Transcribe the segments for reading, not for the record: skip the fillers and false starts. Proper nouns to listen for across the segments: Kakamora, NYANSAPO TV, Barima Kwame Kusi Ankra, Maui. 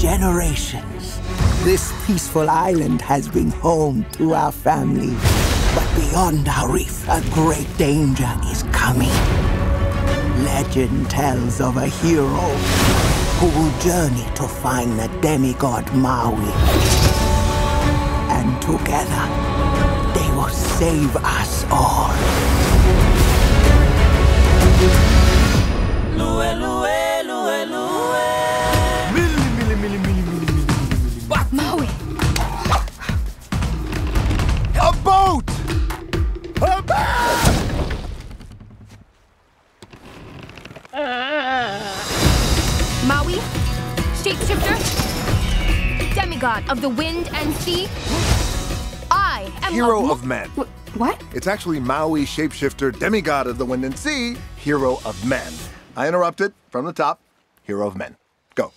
generations. This peaceful island has been home to our family. But beyond our reef, a great danger is coming. Legend tells of a hero who will journey to find the demigod Maui. And together, they will save us all. Maui! A boat! A boat! Maui, shapeshifter, demigod of the wind and sea, I am Hero of men. What? It's actually Maui, shapeshifter, demigod of the wind and sea, hero of men. I interrupted from the top, hero of men. Go.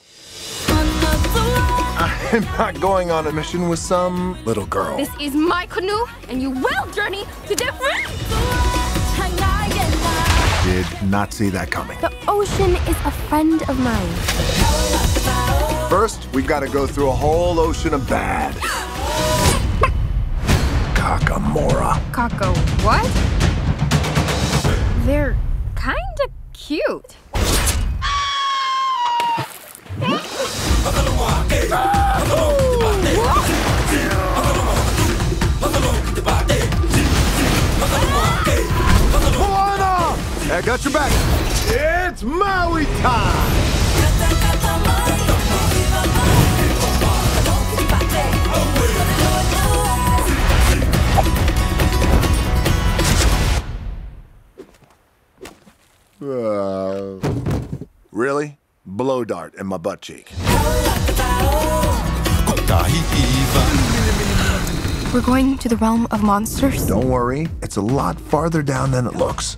I'm not going on a mission with some little girl. This is my canoe, and you will journey to different... Did not see that coming. The ocean is a friend of mine. First, we've got to go through a whole ocean of bad. Kakamora. Kako what? They're kind of cute. I got your back. It's Maui time. Really? Blow dart in my butt cheek. We're going to the realm of monsters? Don't worry, it's a lot farther down than it looks.